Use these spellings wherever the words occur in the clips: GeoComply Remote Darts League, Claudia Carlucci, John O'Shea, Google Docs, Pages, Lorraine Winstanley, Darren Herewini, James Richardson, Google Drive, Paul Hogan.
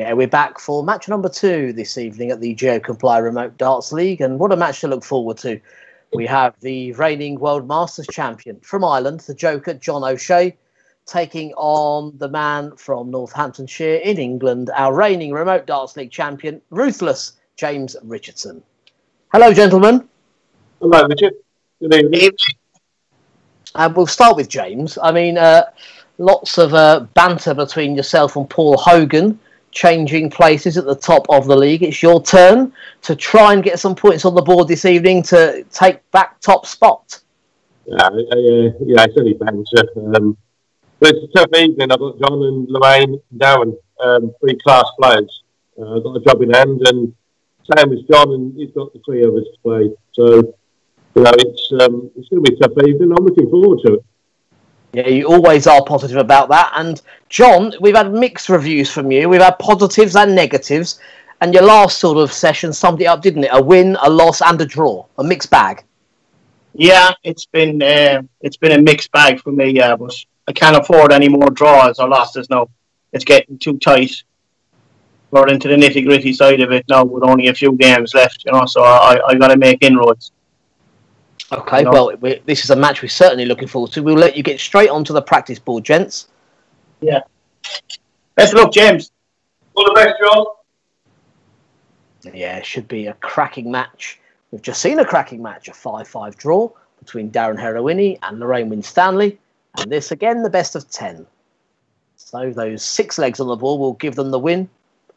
Yeah, we're back for match number 2 this evening at the GeoComply Remote Darts League, and what a match to look forward to. We have the reigning World Masters champion from Ireland, the Joker, John O'Shea, taking on the man from Northamptonshire in England, our reigning Remote Darts League champion, Ruthless James Richardson. Hello, gentlemen. Hello, Richard. Good evening. And we'll start with James. I mean, lots of banter between yourself and Paul Hogan, changing places at the top of the league. It's your turn to try and get some points on the board this evening to take back top spot. Yeah, it's only banter. But it's a tough evening. I've got John and Lorraine and Darren, three class players. I've got a job in hand, and same as John, and he's got the three of us to play. So, you know, it's going to be a tough evening. I'm looking forward to it. Yeah, you always are positive about that. And John, we've had mixed reviews from you. We've had positives and negatives. And your last sort of session summed it up, didn't it? A win, a loss, and a draw. A mixed bag. Yeah, it's been a mixed bag for me. But I can't afford any more draws or losses now. It's getting too tight. We're into the nitty gritty side of it now, with only a few games left. You know, so I got to make inroads. Okay, well, this is a match we're certainly looking forward to. We'll let you get straight onto the practice board, gents. Yeah. Best of luck, James. All the best, John. Yeah, it should be a cracking match. We've just seen a cracking match, a 5-5 draw between Darren Herewini and Lorraine Winstanley. And this, again, the best of 10. So those 6 legs on the ball will give them the win.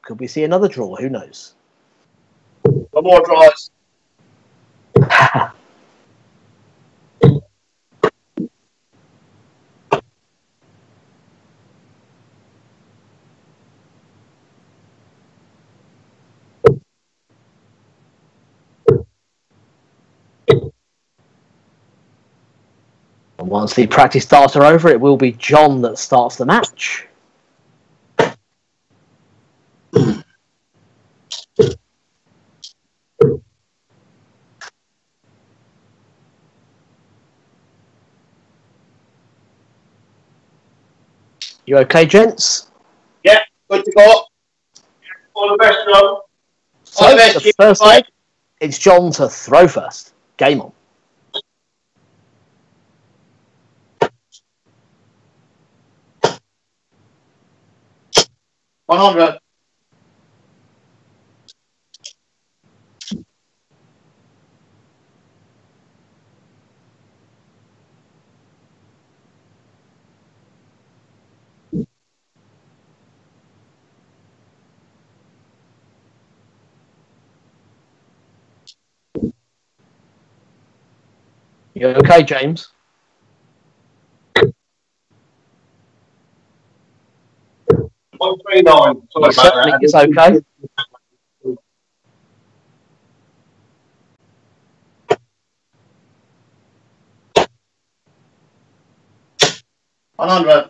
Could we see another draw? Who knows? One more draws. And once the practice darts are over, it will be John that starts the match. You okay, gents? Yeah, good to go. All the best, John. All so the best, the first leg, it's John to throw first. Game on. $100. You okay, James? Certainly it's okay. $100.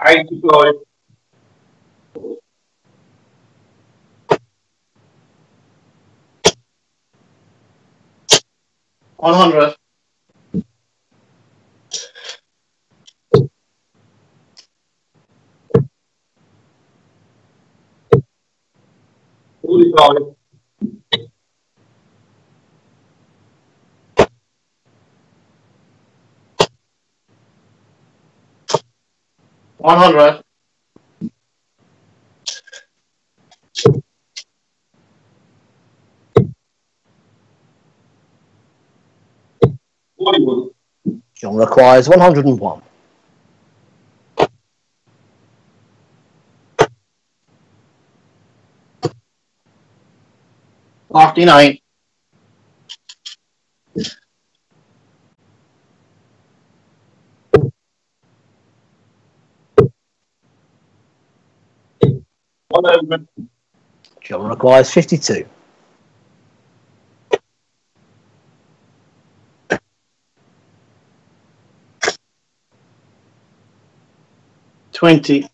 $85. $100. $45. $100. John requires 101. $49. $100. John requires 52. $20.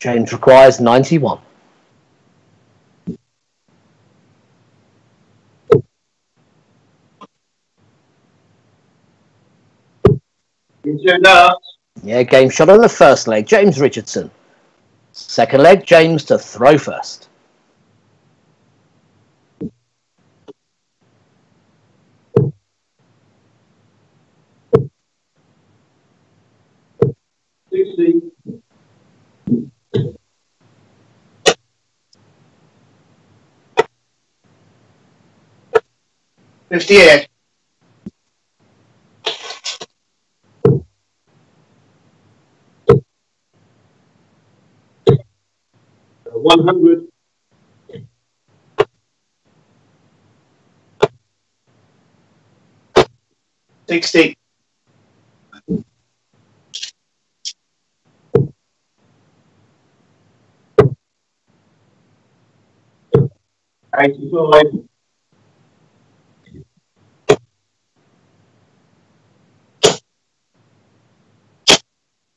James requires 91. Yeah, game shot on the first leg, James Richardson. Second leg, James to throw first. $100. $60. $85.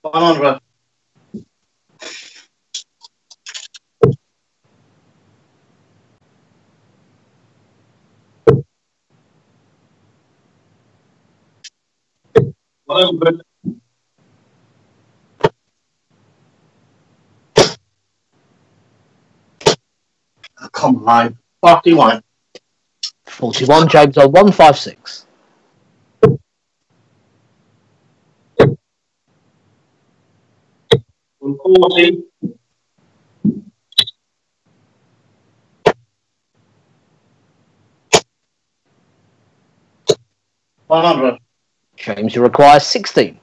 $100. Come on, 41. 41, James on 156. $140. $100. James, you require 16.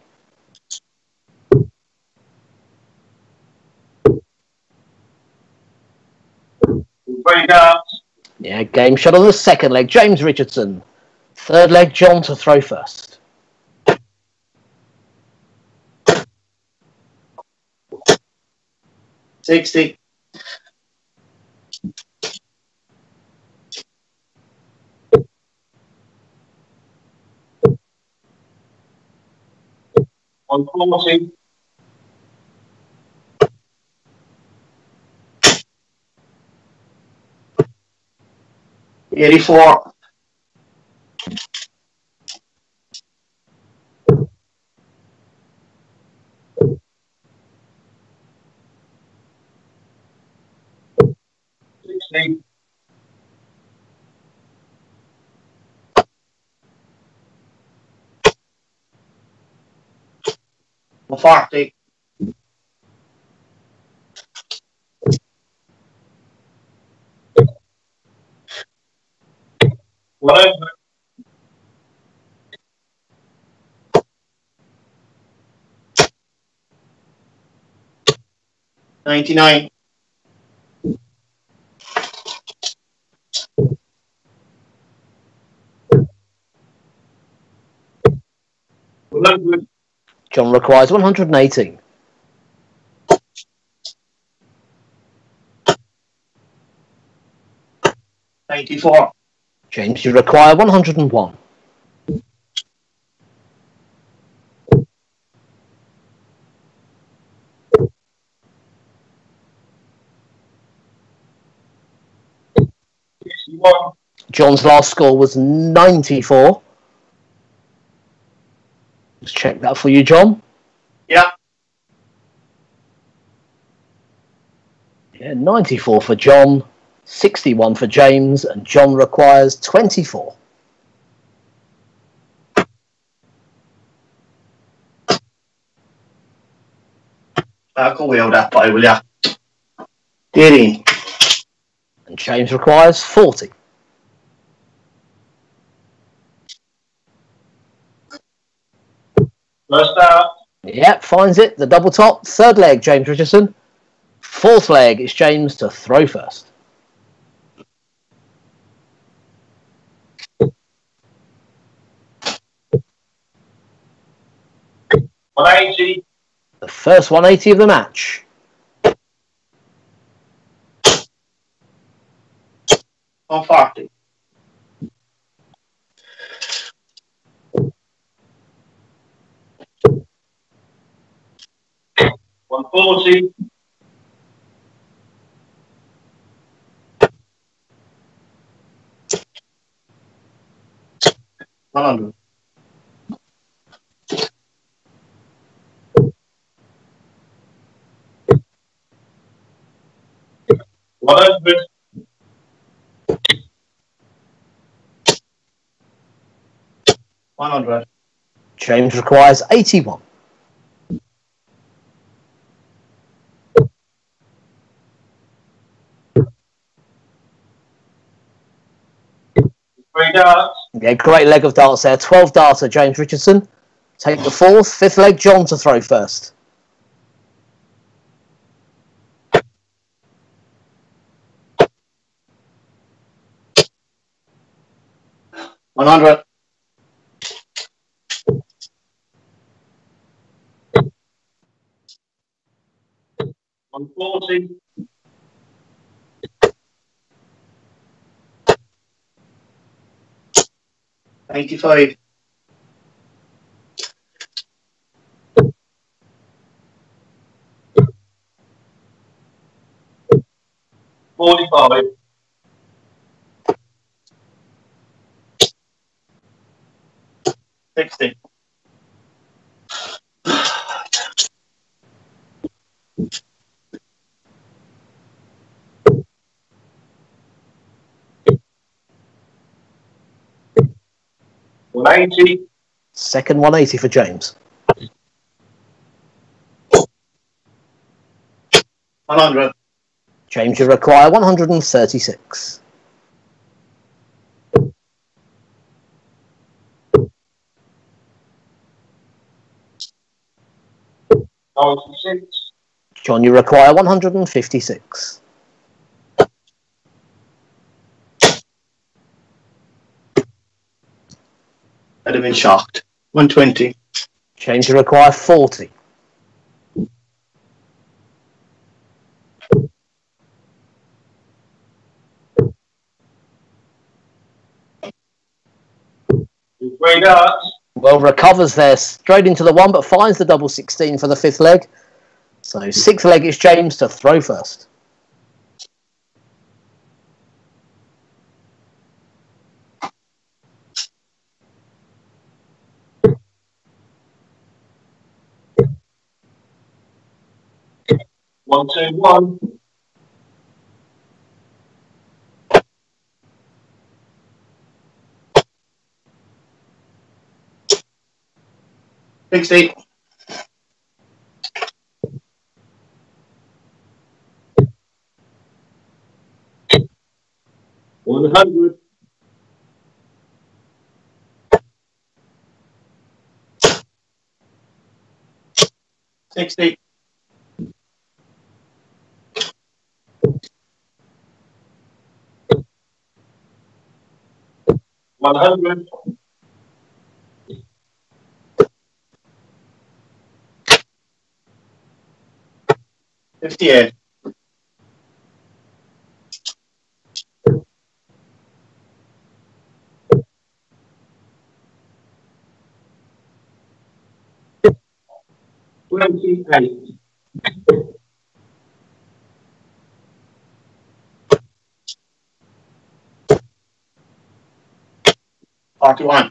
Yeah, game shot on the second leg, James Richardson. Third leg, John to throw first. $60. $140. $84. $60. $40. $99. John requires 118. $94. James, you require 101. John's last score was 94. Let's check that for you, John. Yeah. Yeah, 94 for John, 61 for James, and John requires 24. I can wield that by, will ya? Diddy. And James requires 40. First out. Yep, finds it. The double top. Third leg, James Richardson. Fourth leg, it's James to throw first. $180. The first $180 of the match. $140. $140. $100. 100. James requires 81. Three darts. Yeah, great leg of darts there. 12 darts at James Richardson. Take the fourth. Fifth leg, John to throw first. One hundred. 140. 85. 45. 60. 180. Second 180 for James. 100. James, you require 136. 96. John, you require 156. 120. James, you require 40. 2 3 darts. Well, recovers there straight into the one, but finds the double 16 for the fifth leg. So sixth leg is James to throw first. 1 2 1. 60. 100. 60. 100. 58. 28. 41.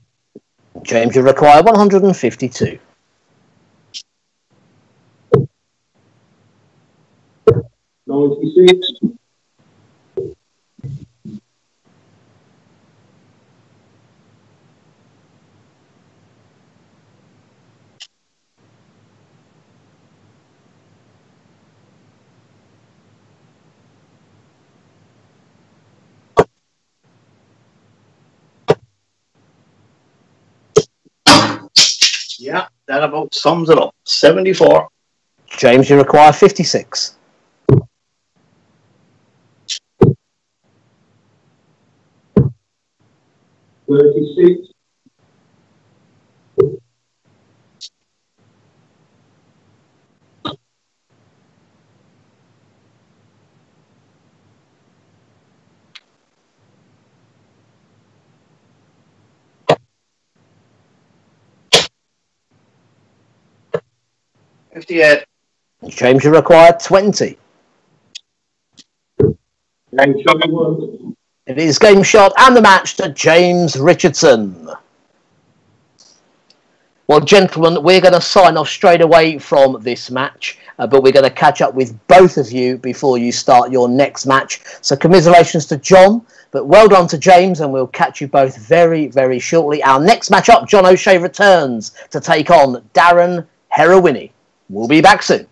James, you require 152. 96. Sums it up. 74. James, you require 56. 36. 58. James, you require 20. It is game shot and the match to James Richardson. Well, gentlemen, we're going to sign off straight away from this match, but we're going to catch up with both of you before you start your next match. So commiserations to John, but well done to James, and we'll catch you both very, very shortly. Our next match up, John O'Shea returns to take on Darren Herewini. We'll be back soon.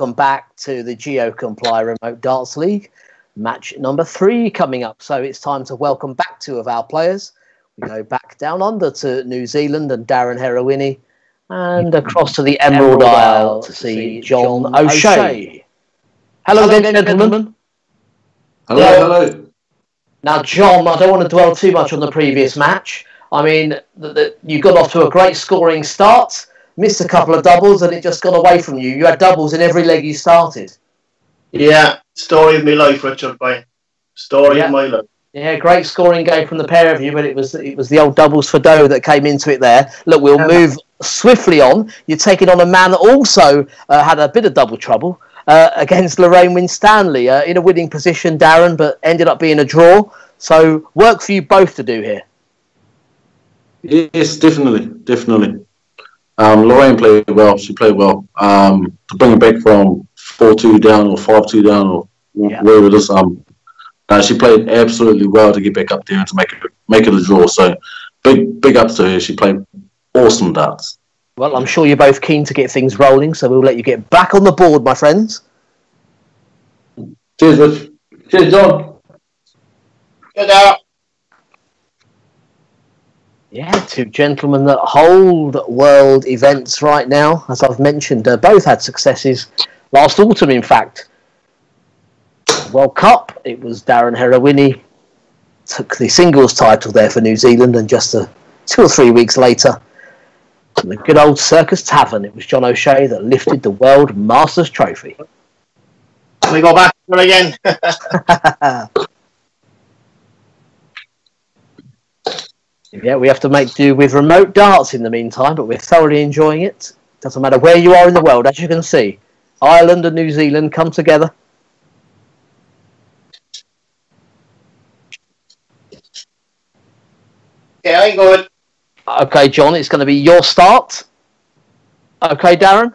Welcome back to the GeoComply Remote Darts League, match number 3 coming up. So it's time to welcome back 2 of our players. We go back down under to New Zealand and Darren Herewini, and across to the Emerald Isle to see John O'Shea. Hello there, gentlemen. Hello, hello. Now, John, I don't want to dwell too much on the previous match. I mean, you got off to a great scoring start, missed a couple of doubles, and it just got away from you. You had doubles in every leg you started. Yeah, story of my life, Richard, mate. Story of my life. Yeah, great scoring game from the pair of you, but it was the old doubles for dough that came into it there. Look, we'll move swiftly on. You're taking on a man that also had a bit of double trouble against Lorraine Winstanley, in a winning position, Darren, but ended up being a draw. So work for you both to do here. Yes, definitely, definitely. Lorraine played well. She played well. To bring it back from 4-2 down or 5-2 down or wherever it is, she played absolutely well to get back up there and to make it a draw. So big ups to her. She played awesome darts. Well, I'm sure you're both keen to get things rolling, so we'll let you get back on the board, my friends. Cheers, Rich. Cheers, John. Good out. Yeah, 2 gentlemen that hold world events right now, as I've mentioned. Both had successes last autumn, in fact. World Cup, it was Darren Herewini took the singles title there for New Zealand, and just 2 or 3 weeks later, in the good old Circus Tavern, it was John O'Shea that lifted the World Masters Trophy. We got back to it again. Yeah, we have to make do with remote darts in the meantime, but we're thoroughly enjoying it. Doesn't matter where you are in the world, as you can see. Ireland and New Zealand come together. Yeah, I'm going. Okay, John, it's going to be your start. Okay, Darren?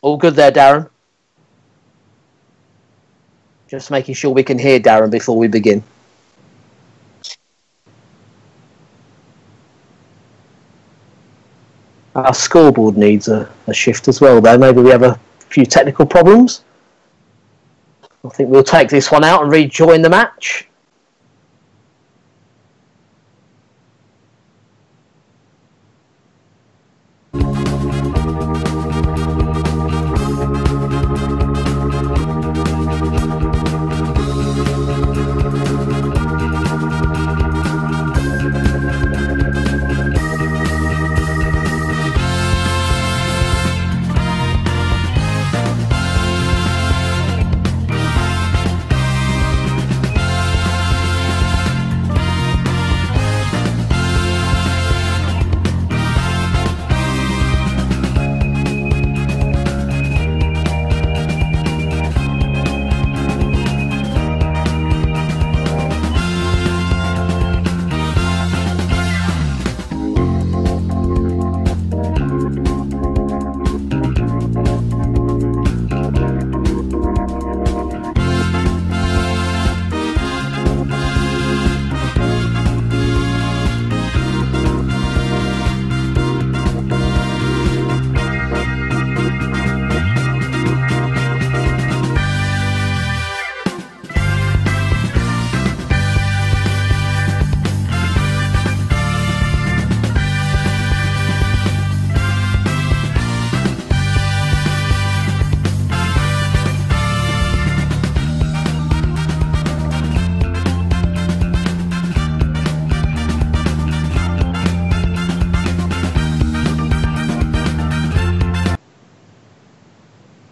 All good there, Darren. Just making sure we can hear Darren before we begin. Our scoreboard needs a shift as well, though. Maybe we have a few technical problems. I think we'll take this one out and rejoin the match.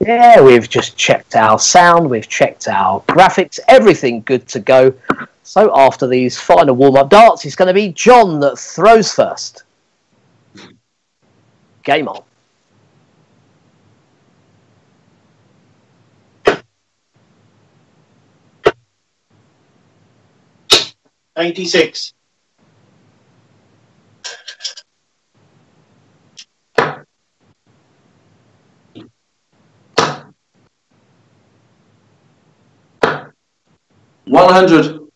Yeah, we've just checked our sound, we've checked our graphics, everything good to go. So after these final warm-up darts, it's going to be John that throws first. Game on. '96. 100.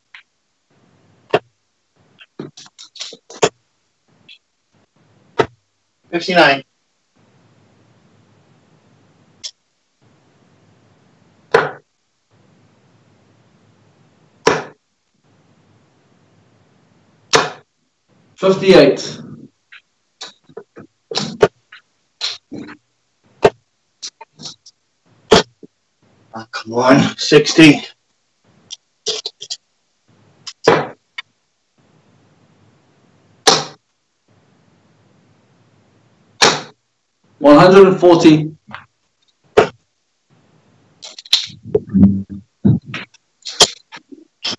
59. 58. Oh, come on, 60. 140.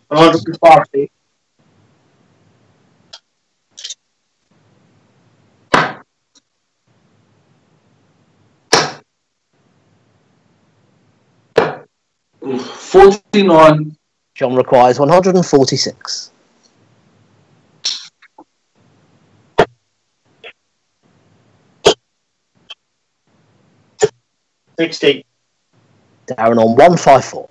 140. 49. John requires 146. 60. Darren on 154.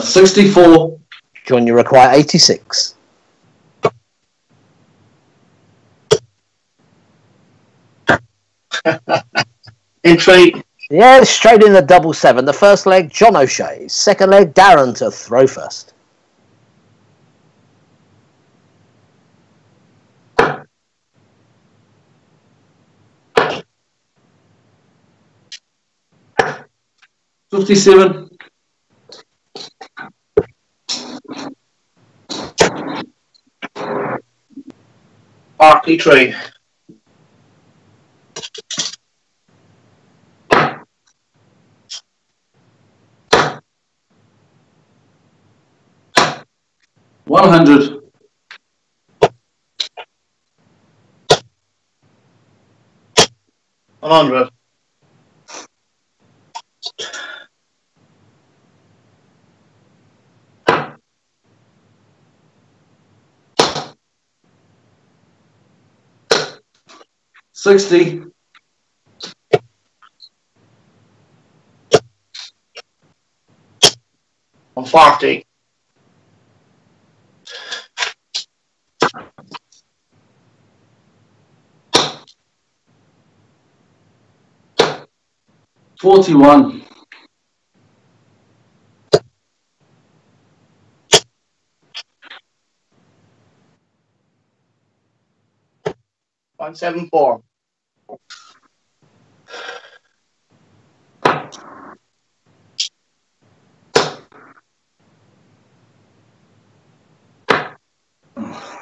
64. John, you require 86. 3. Yeah, straight in the double seven. The first leg, John O'Shea. Second leg, Darren to throw first. 57. 43. 100. 100. 60. 140. 41. 174.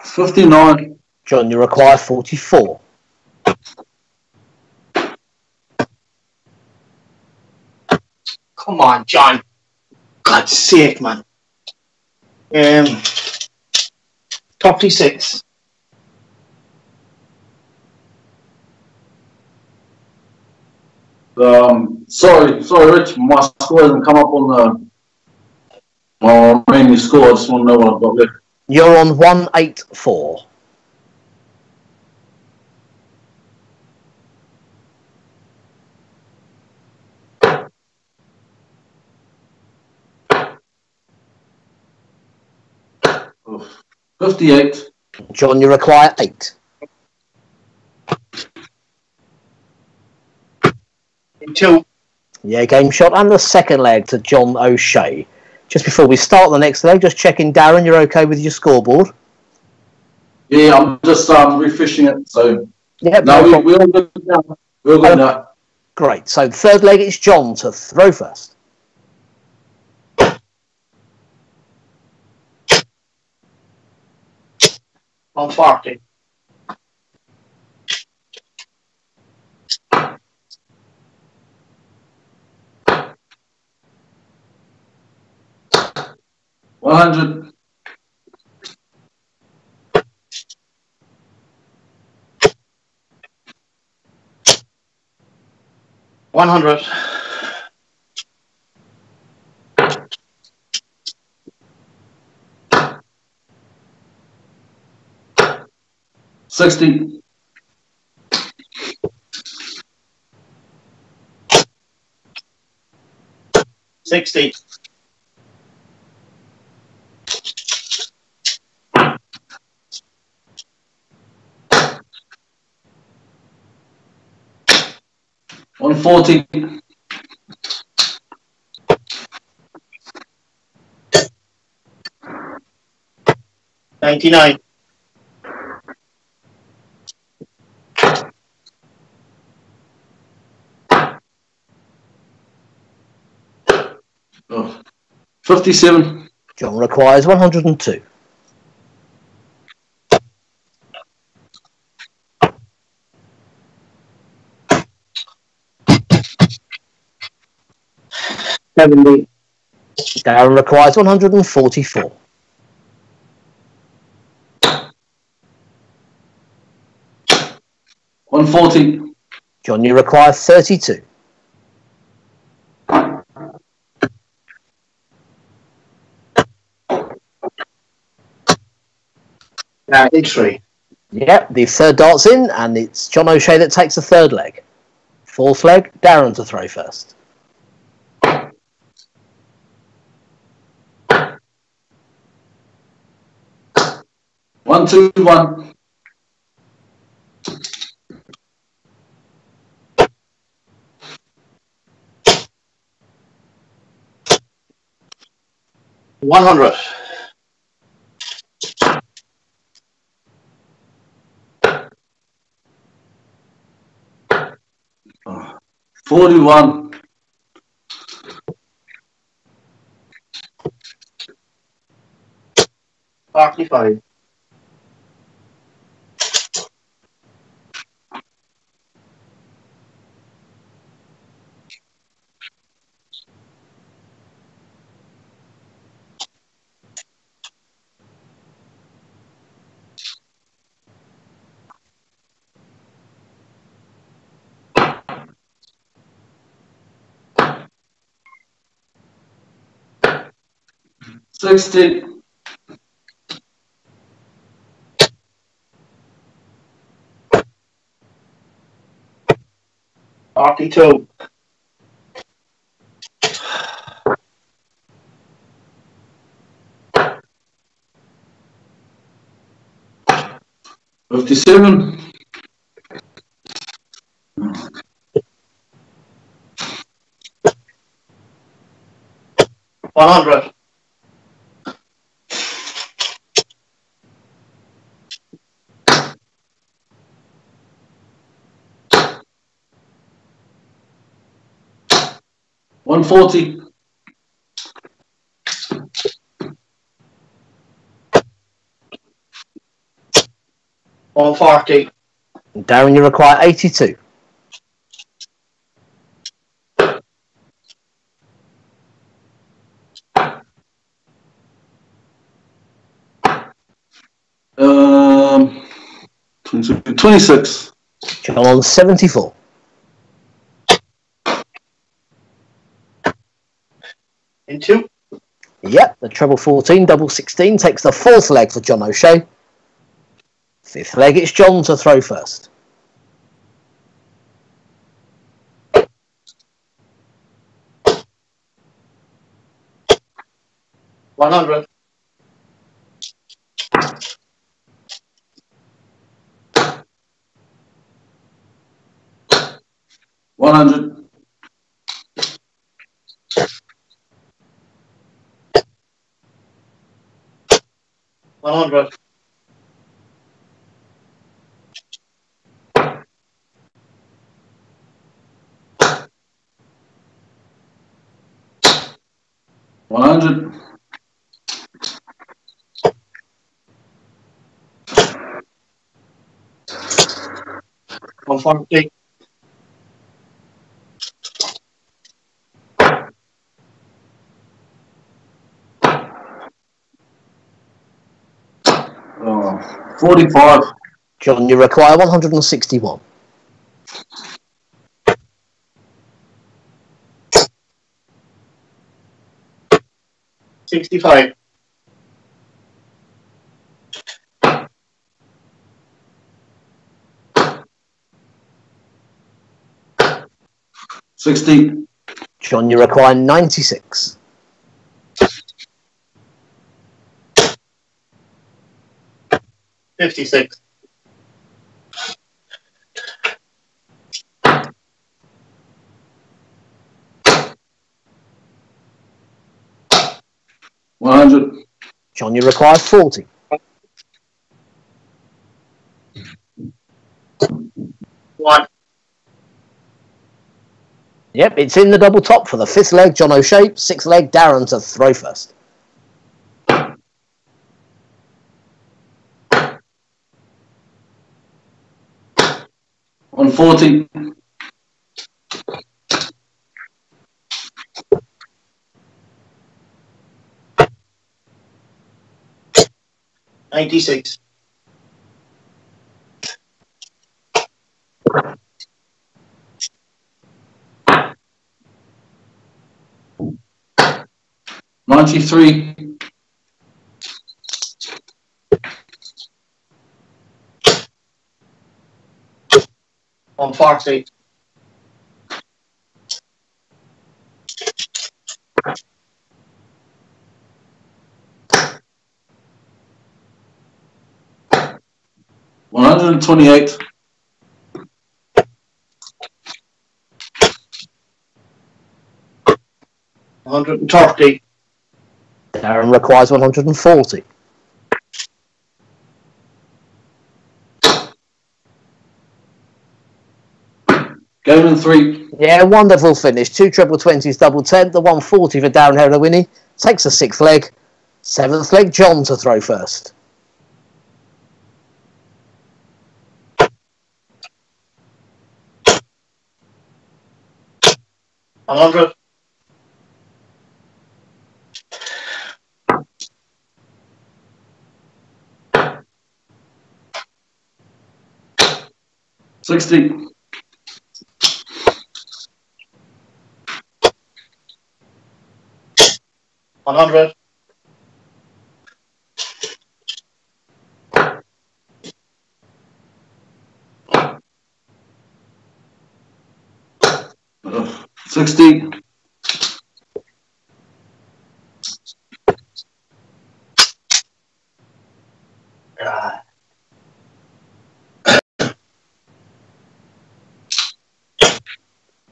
59. John, you require 44. 1, John. God's sake, man. 36. Sorry, Rich. My score hasn't come up on the remaining score. I just want to know what I've got left. You're on 184. 58. John, you require 8. 2. Yeah, game shot and the second leg to John O'Shea. Just before we start the next leg, just checking, Darren, you're okay with your scoreboard? Yeah, I'm just refreshing it. So yep, no, we're all good now. We're all good now. Great. So the third leg, it's John to throw first. 140. 100. 100. 60. 60. 140. 99. Oh. 57. John requires 102. 70. Darren requires 144. 140. John, you require 32. 83. Yep, the third dart's in, and it's John O'Shea that takes the third leg. Fourth leg, Darren to throw first. 121. 100. 41. 45. 60. 42. 57. 100. 140. 140. Darren, you require 82. 26. John, 74. 2. Yep, the treble 14, double 16 takes the fourth leg for John O'Shea. Fifth leg, it's John to throw first. 100. 100. 100. 100. 140. 45. John, you require 161. 65. 60. John, you require 96. 56. 100. John, you require 40. one. Yep, it's in the double top for the fifth leg, John O'Shea, sixth leg, Darren to throw first. On 40. $96. $93. On Foxy. $128. $130. Darren requires $140. Game and three. Yeah, wonderful finish. Two triple 20s, double 10. The 140 for Darren Herewini. Takes a sixth leg. Seventh leg, John to throw first. $100. $60. $100. $60.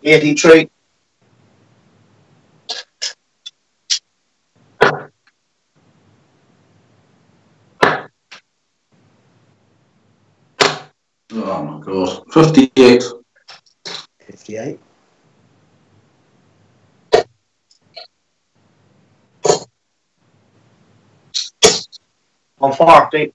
$83. Oh my God. $58. $140.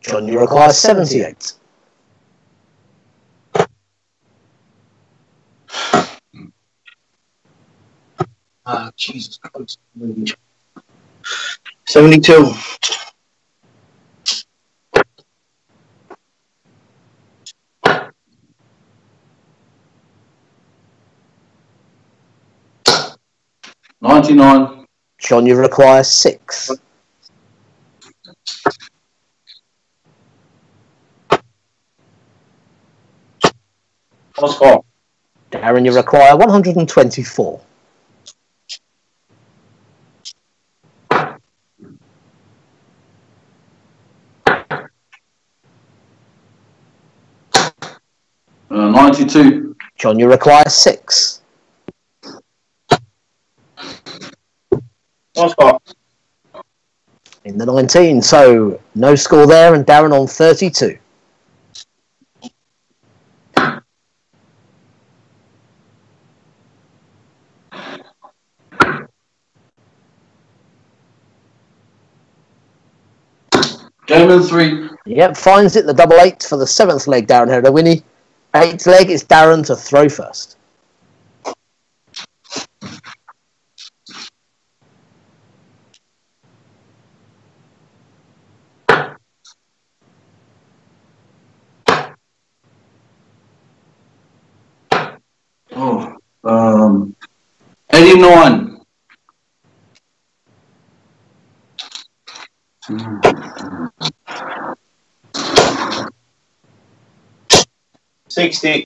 John, you require $78. Ah, Jesus Christ. $72. $99. John, you require $6. Oscar. Darren, you require $124. $92. John, you require $6. Oscar. In the 19, so no score there, and Darren on 32. Game and three. Yep, finds it, the double 8 for the 7th leg, Darren Herewini. 8th leg, it's Darren to throw first. Oh, 89. $60.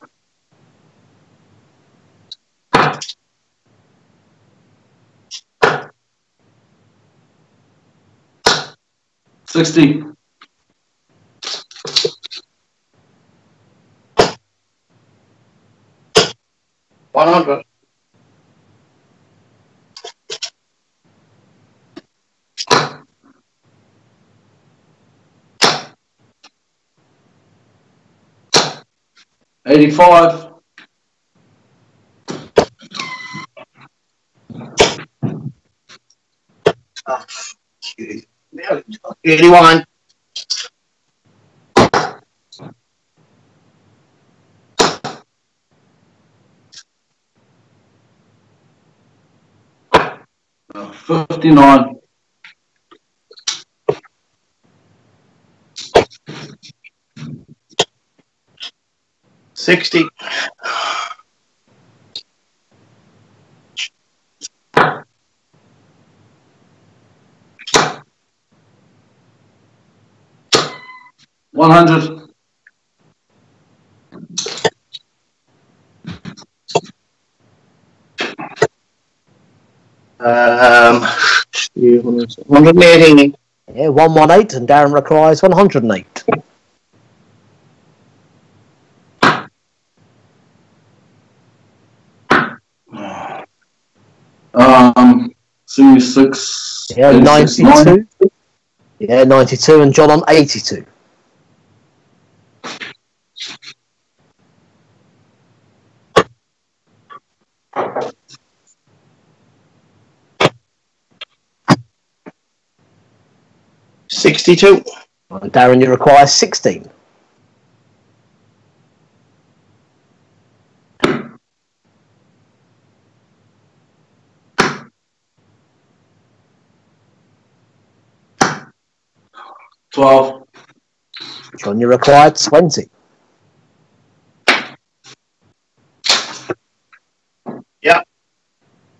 $100. 85. Oh, 81. 59. 60. 100. 118. Yeah, 118, and Darren requires 108. 26. Yeah, 92. Yeah, 92, and John on 82. 62. Darren, you require 16. 12. John, you require 20. Yeah.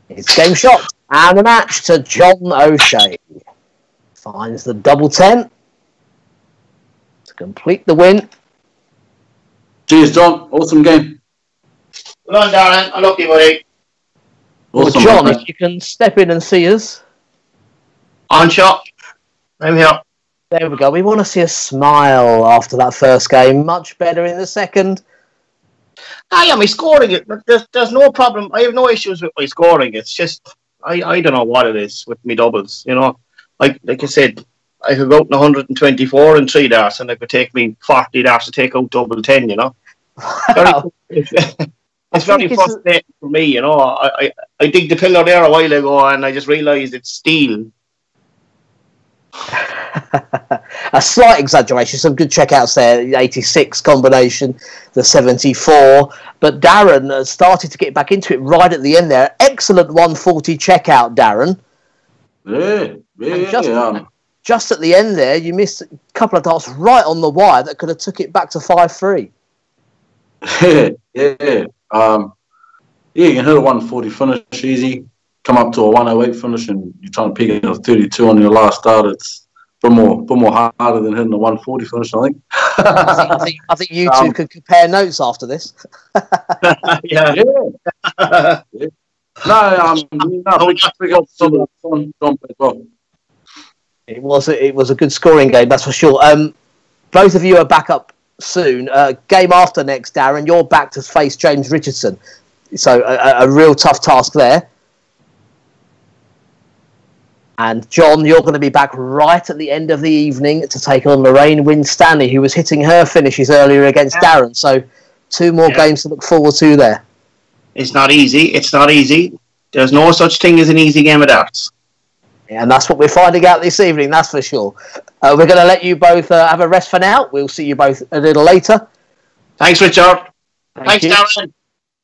It's game shot and a match to John O'Shea. Finds the double 10 to complete the win. Cheers, John. Awesome game. Well done, Darren. I love you, buddy. Awesome, well, John, if you can step in and see us. On shot. I'm here. There we go. We want to see a smile after that first game. Much better in the second. I am scoring it. There's no problem. I have no issues with my scoring. It's just, I don't know what it is with me doubles, you know. Like I said, I could go out in 124 and 3 darts, and it could take me 40 darts to take out double 10, you know. Wow. It's very frustrating for me, you know. I digged the pillar there a while ago, and I just realised it's steel. A slight exaggeration. Some good checkouts there. The 86 combination, the 74. But Darren started to get back into it right at the end there. Excellent 140 checkout, Darren. Yeah, yeah, just at the end there, you missed a couple of darts right on the wire that could have took it back to 5-3. Yeah. Yeah, you can hit a 140 finish easy, come up to a 108 finish, and you're trying to pick it up 32 on your last start. It's a bit more harder than hitting a 140 finish, I think. I think you two could compare notes after this. Yeah. It was a good scoring game, that's for sure. Both of you are back up soon. Game after next, Darren, you're back to face James Richardson. So a real tough task there. And John, you're going to be back right at the end of the evening to take on Lorraine Winstanley, who was hitting her finishes earlier against Darren. So two more games to look forward to there. It's not easy. It's not easy. There's no such thing as an easy game of darts. Yeah, and that's what we're finding out this evening, that's for sure. We're going to let you both have a rest for now. We'll see you both a little later. Thanks, Richard. Thanks, Darren.